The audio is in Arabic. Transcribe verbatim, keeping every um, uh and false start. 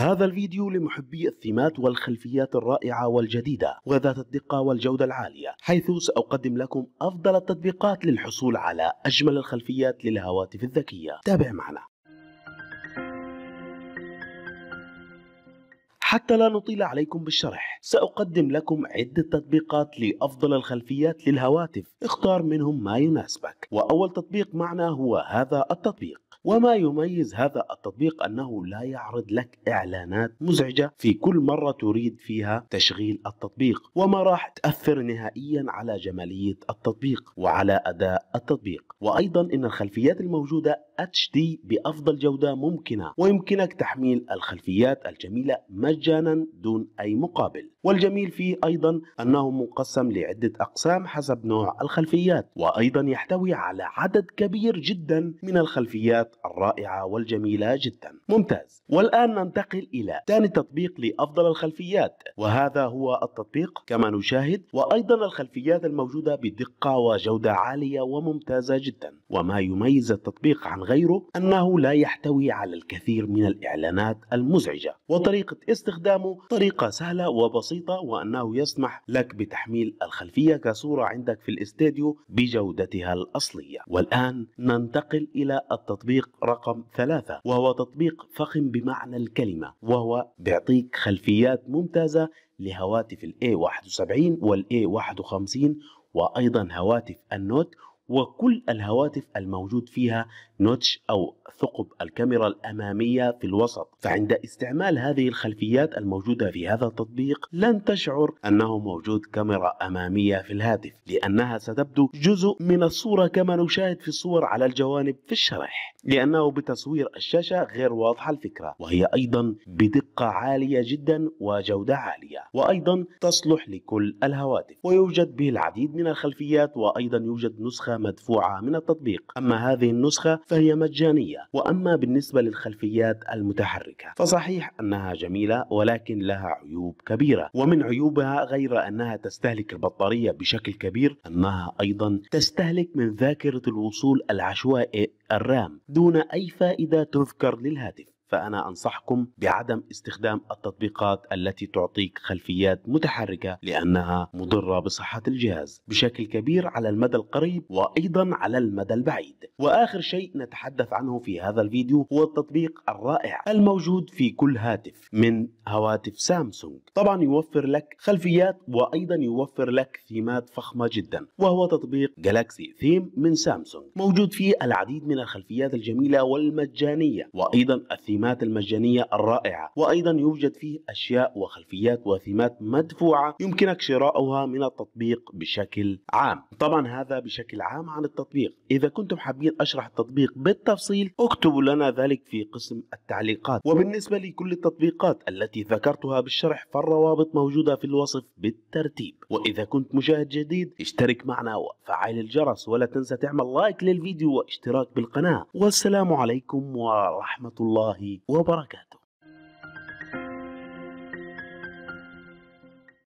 هذا الفيديو لمحبي الثيمات والخلفيات الرائعة والجديدة وذات الدقة والجودة العالية، حيث سأقدم لكم أفضل التطبيقات للحصول على أجمل الخلفيات للهواتف الذكية. تابع معنا. حتى لا نطيل عليكم بالشرح، سأقدم لكم عدة تطبيقات لأفضل الخلفيات للهواتف، اختار منهم ما يناسبك. وأول تطبيق معنا هو هذا التطبيق، وما يميز هذا التطبيق أنه لا يعرض لك إعلانات مزعجة في كل مرة تريد فيها تشغيل التطبيق، وما راح تأثر نهائيا على جمالية التطبيق وعلى أداء التطبيق. وأيضا إن الخلفيات الموجودة إتش دي بأفضل جودة ممكنة، ويمكنك تحميل الخلفيات الجميلة مجانا دون أي مقابل. والجميل فيه أيضا أنه مقسم لعدة أقسام حسب نوع الخلفيات، وأيضا يحتوي على عدد كبير جدا من الخلفيات الرائعة والجميلة جدا. ممتاز. والآن ننتقل إلى ثاني تطبيق لأفضل الخلفيات، وهذا هو التطبيق كما نشاهد، وأيضا الخلفيات الموجودة بدقة وجودة عالية وممتازة جدا. وما يميز التطبيق عن غيره أنه لا يحتوي على الكثير من الإعلانات المزعجة، وطريقة استخدامه طريقة سهلة وبسيطة، وأنه يسمح لك بتحميل الخلفية كصورة عندك في الاستديو بجودتها الأصلية. والآن ننتقل إلى التطبيق رقم ثلاثة، وهو تطبيق فخم بمعنى الكلمة، وهو بيعطيك خلفيات ممتازة لهواتف ال إيه واحد وسبعين وال إيه واحد وخمسين وأيضا هواتف النوت، وكل الهواتف الموجود فيها نوتش أو ثقب الكاميرا الأمامية في الوسط. فعند استعمال هذه الخلفيات الموجودة في هذا التطبيق لن تشعر أنه موجود كاميرا أمامية في الهاتف، لأنها ستبدو جزء من الصورة كما نشاهد في الصور على الجوانب في الشرح، لأنه بتصوير الشاشة غير واضحة الفكرة، وهي أيضا بدقة عالية جدا وجودة عالية، وأيضا تصلح لكل الهواتف، ويوجد به العديد من الخلفيات. وأيضا يوجد نسخة مدفوعة من التطبيق، أما هذه النسخة فهي مجانية. وأما بالنسبة للخلفيات المتحركة فصحيح أنها جميلة، ولكن لها عيوب كبيرة، ومن عيوبها غير أنها تستهلك البطارية بشكل كبير، أنها أيضا تستهلك من ذاكرة الوصول العشوائي الرام دون أي فائدة تذكر للهاتف. فأنا أنصحكم بعدم استخدام التطبيقات التي تعطيك خلفيات متحركة، لأنها مضرة بصحة الجهاز بشكل كبير على المدى القريب وأيضا على المدى البعيد. وآخر شيء نتحدث عنه في هذا الفيديو هو التطبيق الرائع الموجود في كل هاتف من هواتف سامسونج، طبعا يوفر لك خلفيات وأيضا يوفر لك ثيمات فخمة جدا، وهو تطبيق جالاكسي ثيم من سامسونج، موجود فيه العديد من الخلفيات الجميلة والمجانية، وأيضا الثيمات المجانية الرائعة. وأيضا يوجد فيه أشياء وخلفيات وثيمات مدفوعة يمكنك شراؤها من التطبيق بشكل عام. طبعا هذا بشكل عام عن التطبيق. إذا كنتم حابين أشرح التطبيق بالتفصيل اكتبوا لنا ذلك في قسم التعليقات. وبالنسبة لكل التطبيقات التي ذكرتها بالشرح فالروابط موجودة في الوصف بالترتيب. وإذا كنت مشاهد جديد اشترك معنا وفعل الجرس، ولا تنسى تعمل لايك للفيديو واشتراك بالقناة. والسلام عليكم ورحمة الله وبركاته.